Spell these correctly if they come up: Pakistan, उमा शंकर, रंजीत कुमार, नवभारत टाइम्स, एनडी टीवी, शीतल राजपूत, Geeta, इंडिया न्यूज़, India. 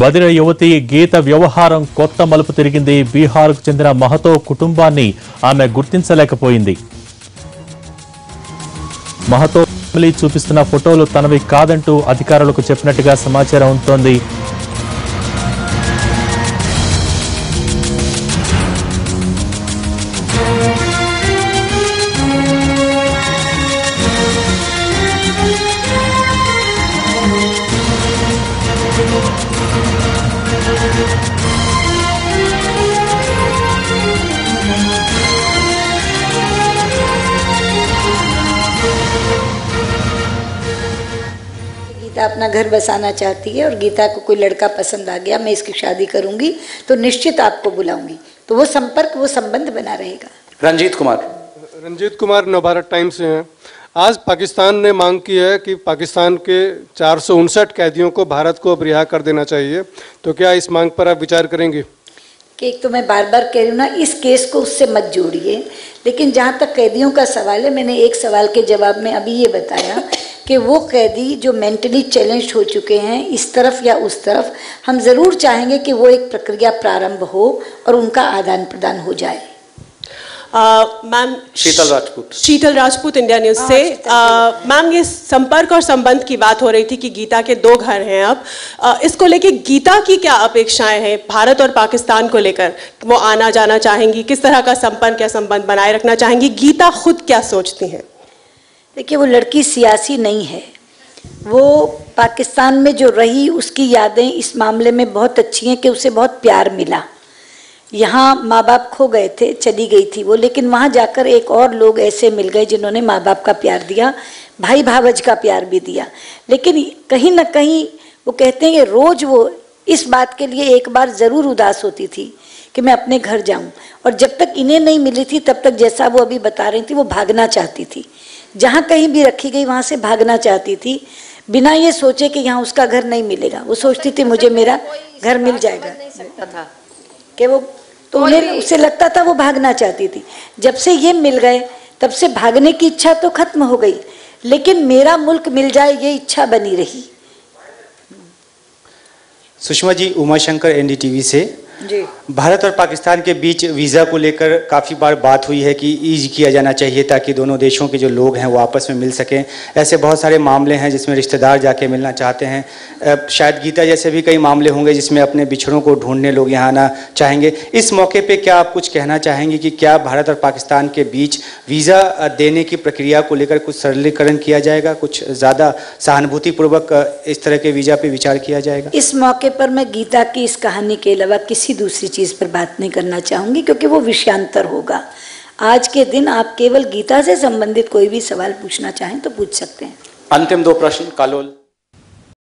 బదిర యువతి గీత వ్యవహారం కొత్త మలుపు తిరిగింది. బీహార్కు చెందిన మహతో కుటుంబాన్ని ఆమె గుర్తించలేకపోయింది. మహతో ఫ్యామిలీ చూపిస్తున్న ఫోటోలు తనవి కాదంటూ అధికారులకు చెప్పినట్టుగా సమాచారం ఉంటోంది. गीता अपना घर बसाना चाहती है और गीता को कोई लड़का पसंद आ गया, मैं इसकी शादी करूंगी तो निश्चित आपको बुलाऊंगी, तो वो संपर्क, वो संबंध बना रहेगा। रंजीत कुमार नवभारत टाइम्स से हैं। आज पाकिस्तान ने मांग की है कि पाकिस्तान के 459 कैदियों को भारत को अब रिहा कर देना चाहिए, तो क्या इस मांग पर आप विचार करेंगे? एक तो मैं बार बार कह रही हूँ ना, इस केस को उससे मत जोड़िए, लेकिन जहाँ तक कैदियों का सवाल है, मैंने एक सवाल के जवाब में अभी ये बताया कि वो कैदी जो मेंटली चैलेंज्ड हो चुके हैं इस तरफ या उस तरफ, हम ज़रूर चाहेंगे कि वो एक प्रक्रिया प्रारंभ हो और उनका आदान प्रदान हो जाए। Ma'am शीतल राजपूत इंडिया न्यूज़ से। मैम, ये संपर्क और संबंध की बात हो रही थी कि गीता के दो घर हैं अब, इसको लेके गीता की क्या अपेक्षाएं हैं भारत और पाकिस्तान को लेकर? वो आना जाना चाहेंगी, किस तरह का संपर्क या संबंध बनाए रखना चाहेंगी? गीता खुद क्या सोचती हैं? देखिए, वो लड़की सियासी नहीं है, वो पाकिस्तान में जो रही उसकी यादें इस मामले में बहुत अच्छी हैं कि उसे बहुत प्यार मिला। यहाँ माँ बाप खो गए थे, चली गई थी वो, लेकिन वहाँ जाकर एक और लोग ऐसे मिल गए जिन्होंने माँ बाप का प्यार दिया, भाई भावज का प्यार भी दिया, लेकिन कहीं ना कहीं वो कहते हैं कि रोज़ वो इस बात के लिए एक बार ज़रूर उदास होती थी कि मैं अपने घर जाऊँ, और जब तक इन्हें नहीं मिली थी तब तक, जैसा वो अभी बता रही थी, वो भागना चाहती थी, जहाँ कहीं भी रखी गई वहाँ से भागना चाहती थी, बिना ये सोचे कि यहाँ उसका घर नहीं मिलेगा। वो सोचती थी मुझे मेरा घर मिल जाएगा, कि वो तो उन्हें उसे लगता था वो भागना चाहती थी। जब से ये मिल गए तब से भागने की इच्छा तो खत्म हो गई, लेकिन मेरा मुल्क मिल जाए ये इच्छा बनी रही। सुषमा जी, उमा शंकर एनडी टीवी से जी। भारत और पाकिस्तान के बीच वीज़ा को लेकर काफ़ी बार बात हुई है कि ईज किया जाना चाहिए ताकि दोनों देशों के जो लोग हैं वो आपस में मिल सकें। ऐसे बहुत सारे मामले हैं जिसमें रिश्तेदार जाके मिलना चाहते हैं, शायद गीता जैसे भी कई मामले होंगे जिसमें अपने बिछड़ों को ढूंढने लोग यहाँ आना चाहेंगे। इस मौके पे क्या आप कुछ कहना चाहेंगे कि क्या भारत और पाकिस्तान के बीच वीज़ा देने की प्रक्रिया को लेकर कुछ सरलीकरण किया जाएगा, कुछ ज़्यादा सहानुभूतिपूर्वक इस तरह के वीज़ा पर विचार किया जाएगा? इस मौके पर मैं गीता की इस कहानी के अलावा किसी दूसरी चीज़ पर बात नहीं करना चाहूँगी, क्योंकि वो विषयांतर होगा। आज के दिन आप केवल गीता से संबंधित कोई भी सवाल पूछना चाहें तो पूछ सकते हैं। अंतिम दो प्रश्न, कालोल।